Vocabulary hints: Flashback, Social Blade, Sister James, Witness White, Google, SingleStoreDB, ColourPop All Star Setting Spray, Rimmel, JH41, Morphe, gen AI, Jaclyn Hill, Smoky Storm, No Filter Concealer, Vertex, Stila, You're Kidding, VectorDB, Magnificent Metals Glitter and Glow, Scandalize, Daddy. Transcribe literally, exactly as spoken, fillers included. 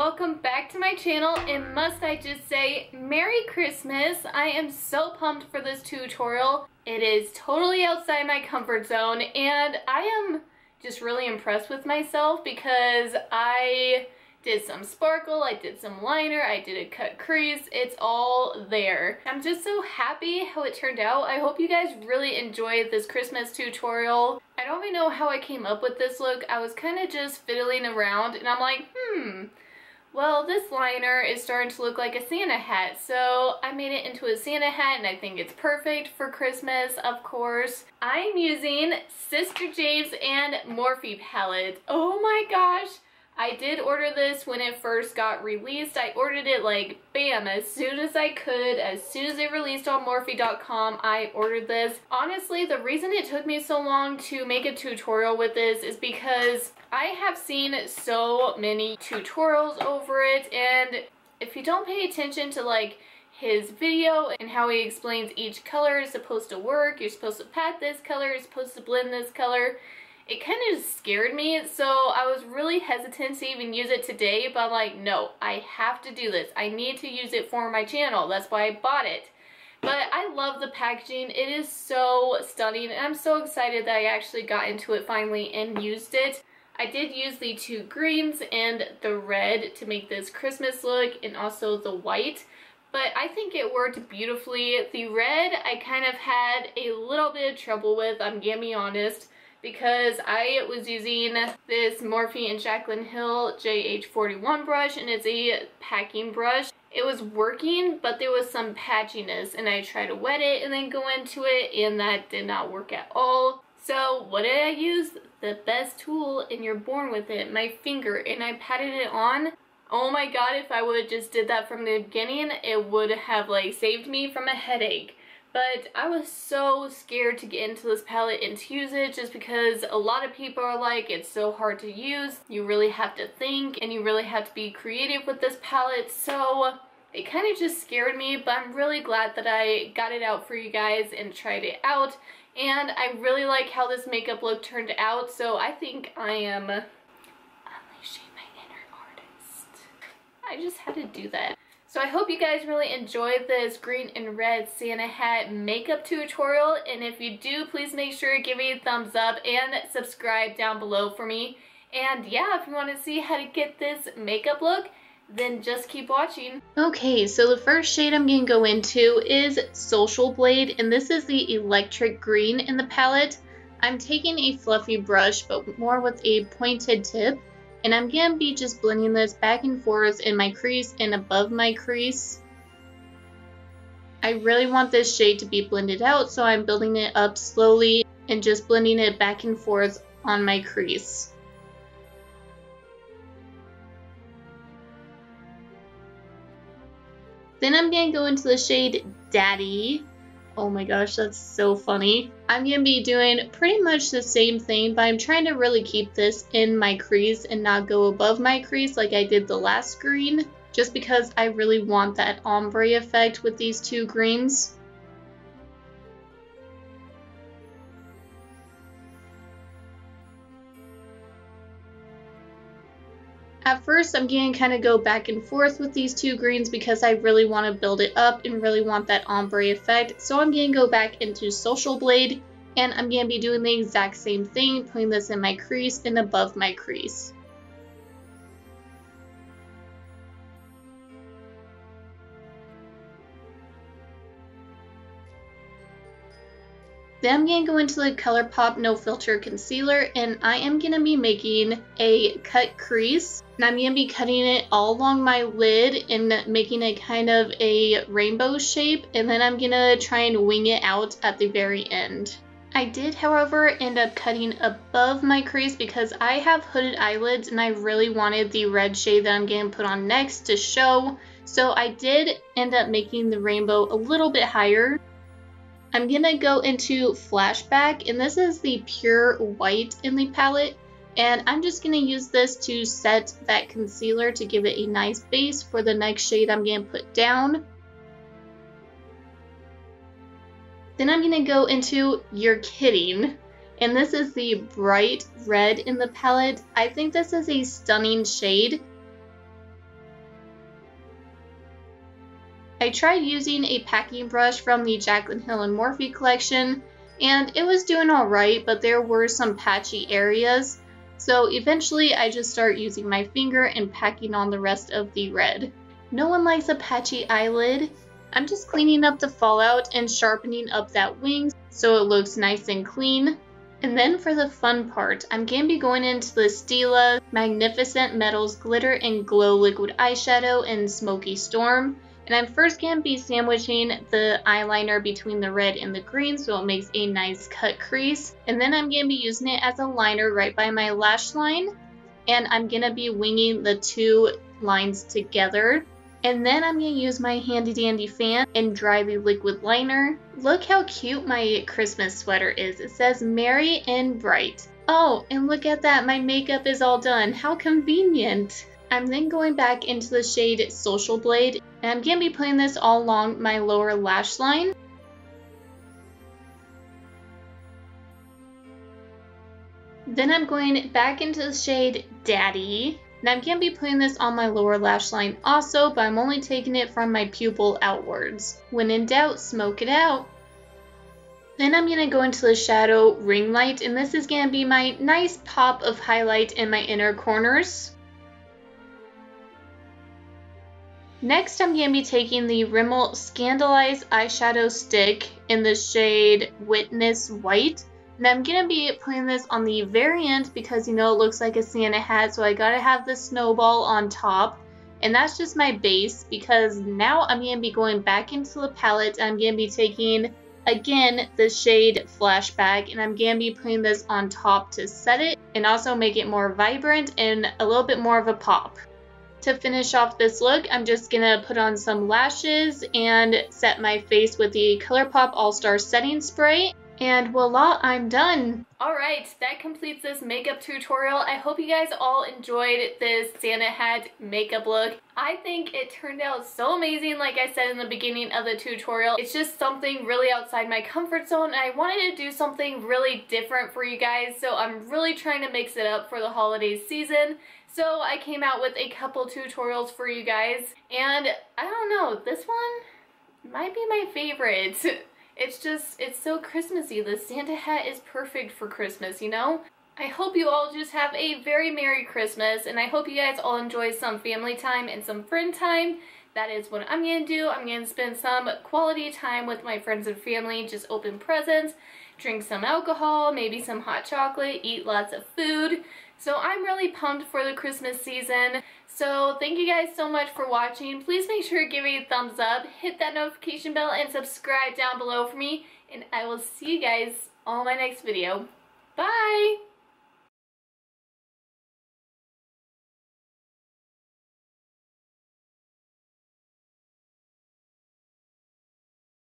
welcome back to my channel, and must I just say Merry Christmas. I am so pumped for this tutorial. It is totally outside my comfort zone, and I am just really impressed with myself because I did some sparkle, I did some liner, I did a cut crease, it's all there. I'm just so happy how it turned out. I hope you guys really enjoyed this Christmas tutorial. I don't even know how I came up with this look. I was kind of just fiddling around and I'm like, hmm, well this liner is starting to look like a Santa hat. So I made it into a Santa hat and I think it's perfect for Christmas, of course. I'm using Sister James and Morphe palette. Oh my gosh. I did order this when it first got released. I ordered it like bam as soon as I could. As soon as it released on Morphe dot com, I ordered this. Honestly, the reason it took me so long to make a tutorial with this is because I have seen so many tutorials over it, and if you don't pay attention to like his video and how he explains each color is supposed to work, you're supposed to pat this color, you're supposed to blend this color, it kind of scared me, so I was really hesitant to even use it today, but I'm like, no, I have to do this. I need to use it for my channel. That's why I bought it. But I love the packaging. It is so stunning, and I'm so excited that I actually got into it finally and used it. I did use the two greens and the red to make this Christmas look, and also the white. But I think it worked beautifully. The red I kind of had a little bit of trouble with, I'm gonna be honest, because I was using this Morphe and Jaclyn Hill J H forty-one brush, and it's a packing brush. It was working, but there was some patchiness, and I tried to wet it and then go into it, and that did not work at all. So what did I use? The best tool, and you're born with it, my finger, and I patted it on. Oh my god, if I would have just did that from the beginning, it would have like saved me from a headache. But I was so scared to get into this palette and to use it, just because a lot of people are like, it's so hard to use, you really have to think, and you really have to be creative with this palette, so it kind of just scared me. But I'm really glad that I got it out for you guys and tried it out, and I really like how this makeup look turned out, so I think I am unleashing my inner artist. I just had to do that. So I hope you guys really enjoyed this green and red Santa hat makeup tutorial, and if you do, please make sure to give me a thumbs up and subscribe down below for me. And yeah, if you want to see how to get this makeup look, then just keep watching. Okay, so the first shade I'm going to go into is Social Blade, and this is the electric green in the palette. I'm taking a fluffy brush, but more with a pointed tip. And I'm going to be just blending this back and forth in my crease and above my crease. I really want this shade to be blended out, so I'm building it up slowly and just blending it back and forth on my crease. Then I'm going to go into the shade Daddy. Oh my gosh, that's so funny. I'm going to be doing pretty much the same thing, but I'm trying to really keep this in my crease and not go above my crease like I did the last green, just because I really want that ombre effect with these two greens. At first, I'm going to kind of go back and forth with these two greens because I really want to build it up and really want that ombre effect. So I'm going to go back into Social Blade, and I'm going to be doing the exact same thing, putting this in my crease and above my crease. Then I'm going to go into the ColourPop No Filter Concealer, and I am going to be making a cut crease. And I'm going to be cutting it all along my lid and making it kind of a rainbow shape. And then I'm going to try and wing it out at the very end. I did, however, end up cutting above my crease because I have hooded eyelids and I really wanted the red shade that I'm going to put on next to show. So I did end up making the rainbow a little bit higher. I'm going to go into Flashback, and this is the pure white in the palette, and I'm just going to use this to set that concealer to give it a nice base for the next shade I'm going to put down. Then I'm going to go into You're Kidding, and this is the bright red in the palette. I think this is a stunning shade. I tried using a packing brush from the Jaclyn Hill and Morphe collection, and it was doing alright, but there were some patchy areas, so eventually I just start using my finger and packing on the rest of the red. No one likes a patchy eyelid. I'm just cleaning up the fallout and sharpening up that wing so it looks nice and clean. And then for the fun part, I'm going to be going into the Stila Magnificent Metals Glitter and Glow Liquid Eyeshadow in Smoky Storm. And I'm first going to be sandwiching the eyeliner between the red and the green so it makes a nice cut crease. And then I'm going to be using it as a liner right by my lash line. And I'm going to be winging the two lines together. And then I'm going to use my handy dandy fan and dry the liquid liner. Look how cute my Christmas sweater is. It says merry and bright. Oh, and look at that. My makeup is all done. How convenient. I'm then going back into the shade Social Blade. And I'm going to be putting this all along my lower lash line. Then I'm going back into the shade Daddy. And I'm going to be putting this on my lower lash line also, but I'm only taking it from my pupil outwards. When in doubt, smoke it out. Then I'm going to go into the shadow Ring Light, and this is going to be my nice pop of highlight in my inner corners. Next, I'm going to be taking the Rimmel Scandalize eyeshadow stick in the shade Witness White. And I'm going to be putting this on the very end because, you know, it looks like a Santa hat, so I got to have the snowball on top. And that's just my base because now I'm going to be going back into the palette. And I'm going to be taking, again, the shade Flashback, and I'm going to be putting this on top to set it and also make it more vibrant and a little bit more of a pop. To finish off this look, I'm just going to put on some lashes and set my face with the ColourPop All Star Setting Spray. And voila, I'm done. All right, that completes this makeup tutorial. I hope you guys all enjoyed this Santa hat makeup look. I think it turned out so amazing, like I said in the beginning of the tutorial. It's just something really outside my comfort zone, and I wanted to do something really different for you guys, so I'm really trying to mix it up for the holiday season. So I came out with a couple tutorials for you guys, and I don't know, this one might be my favorite. It's just, it's so Christmassy. The Santa hat is perfect for Christmas, you know? I hope you all just have a very Merry Christmas, and I hope you guys all enjoy some family time and some friend time. That is what I'm gonna do. I'm gonna spend some quality time with my friends and family, just open presents, drink some alcohol, maybe some hot chocolate, eat lots of food. So I'm really pumped for the Christmas season. So thank you guys so much for watching. Please make sure to give me a thumbs up, hit that notification bell, and subscribe down below for me. And I will see you guys on my next video. Bye!